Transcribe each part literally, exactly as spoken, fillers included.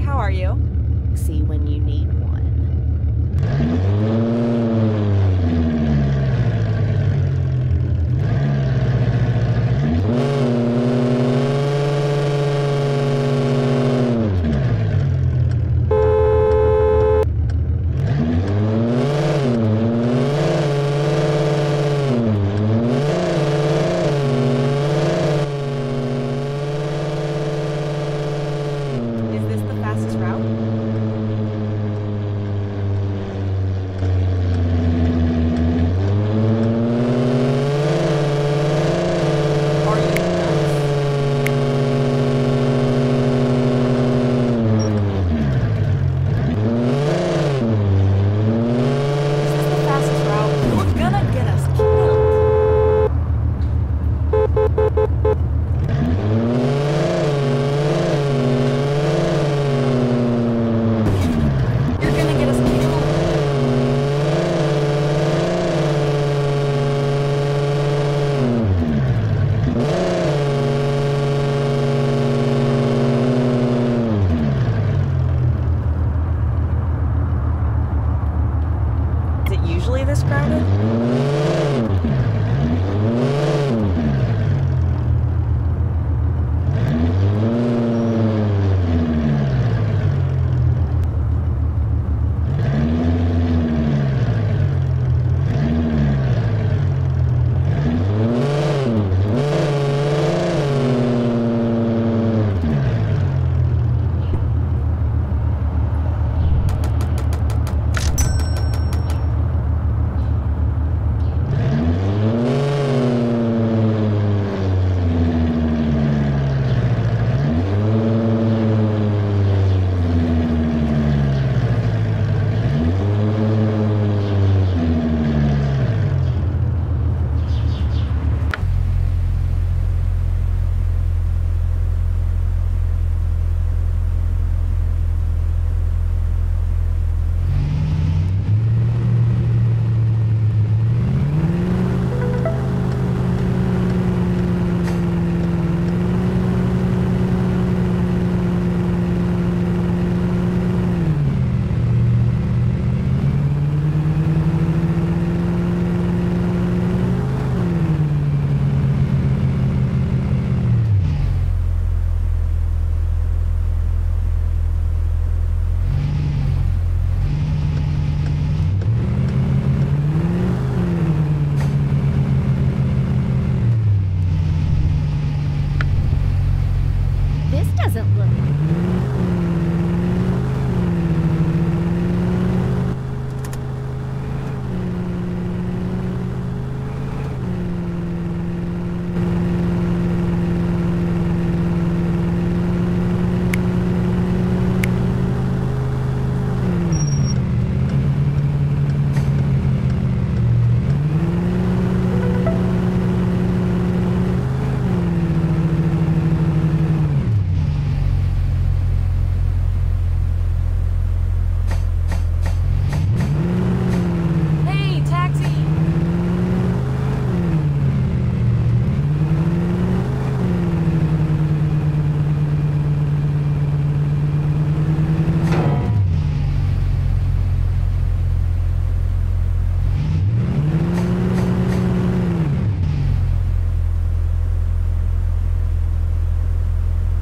Hi, how are you? See when you need one. This crowded?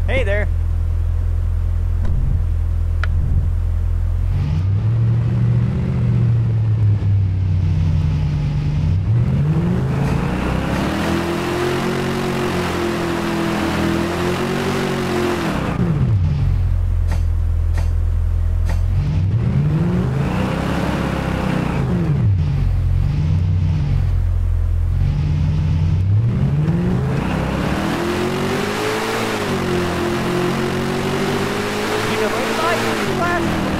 Hey there. What?